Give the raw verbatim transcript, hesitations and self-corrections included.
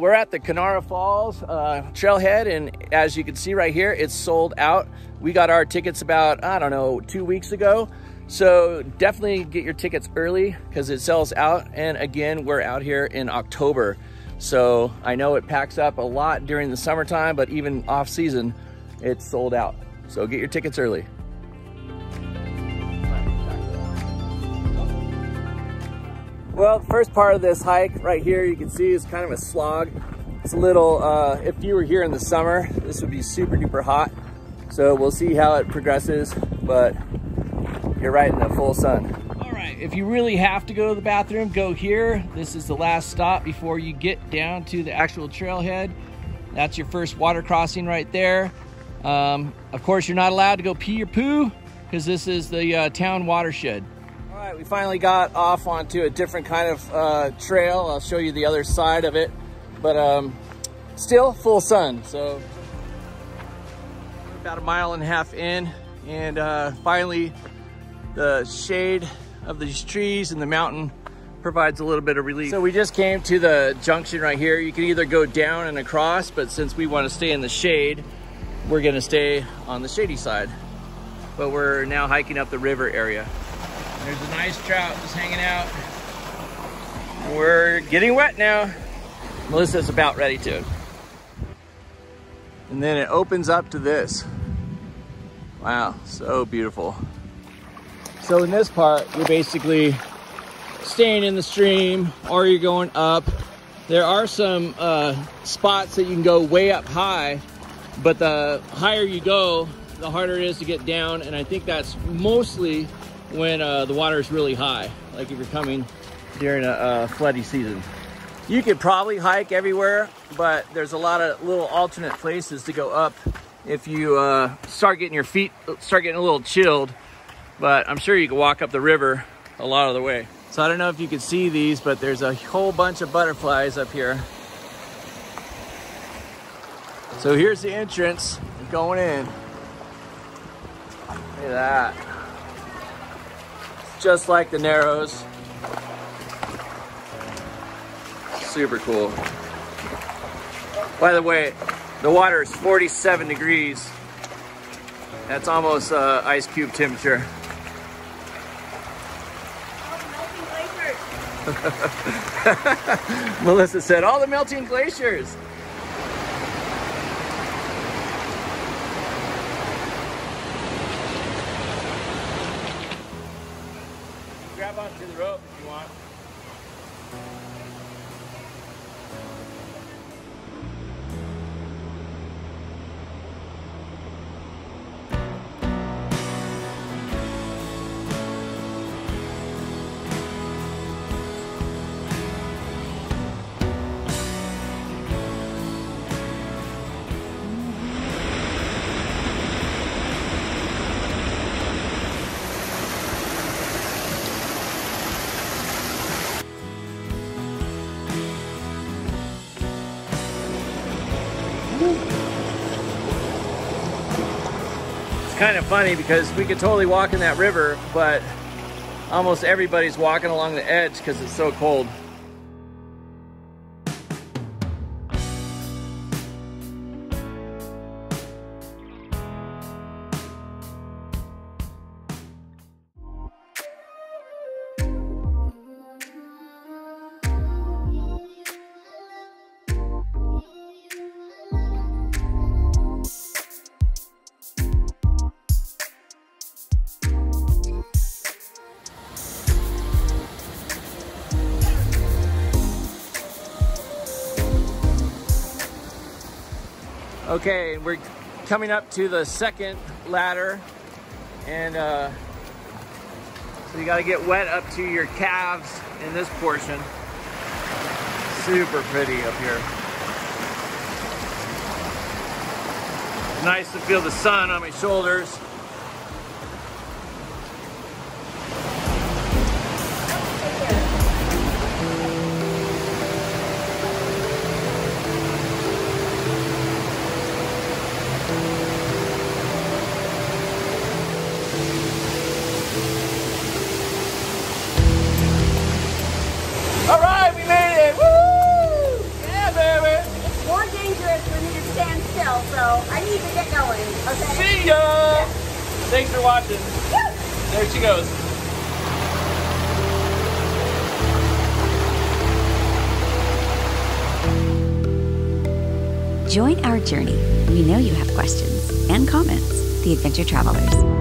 we're at the Kanarra Falls uh, trailhead, and as you can see right here, it's sold out. We got our tickets about, I don't know, two weeks ago. So definitely get your tickets early because it sells out. And again, we're out here in October. So I know it packs up a lot during the summertime, but even off season, it's sold out. So get your tickets early. Well, the first part of this hike right here, you can see is kind of a slog. It's a little, uh, if you were here in the summer, this would be super duper hot. So we'll see how it progresses, but you're right in the full sun. All right, if you really have to go to the bathroom, go here. This is the last stop before you get down to the actual trailhead. That's your first water crossing right there. Um, of course, you're not allowed to go pee or poo because this is the uh, town watershed. All right, we finally got off onto a different kind of uh, trail. I'll show you the other side of it, but um, still full sun. So about a mile and a half in, and uh, finally the shade of these trees and the mountain provides a little bit of relief. So we just came to the junction right here. You can either go down and across, but since we want to stay in the shade, we're gonna stay on the shady side. But we're now hiking up the river area. There's a nice trout just hanging out. We're getting wet now. Melissa's about ready to. And then it opens up to this. Wow, so beautiful. So in this part, you're basically staying in the stream or you're going up. There are some uh, spots that you can go way up high, but the higher you go, the harder it is to get down. And I think that's mostly when uh, the water is really high, like if you're coming during a, a floody season. You could probably hike everywhere, but there's a lot of little alternate places to go up if you uh, start getting your feet, start getting a little chilled, but I'm sure you can walk up the river a lot of the way. So I don't know if you can see these, but there's a whole bunch of butterflies up here. So here's the entrance going in. Look at that. Just like the Narrows. Super cool. By the way, the water is forty-seven degrees. That's almost uh, ice cube temperature. All the melting glaciers. Melissa said, all the melting glaciers. Grab onto the rope if you want. Kind of funny because we could totally walk in that river, but almost everybody's walking along the edge because it's so cold. Okay, we're coming up to the second ladder, and uh, so you gotta get wet up to your calves in this portion. Super pretty up here. It's nice to feel the sun on my shoulders. All right, we made it, woo! Yeah, baby! Thanks for watching. Woo! There she goes. Join our journey. We know you have questions and comments. The Adventure Travelers.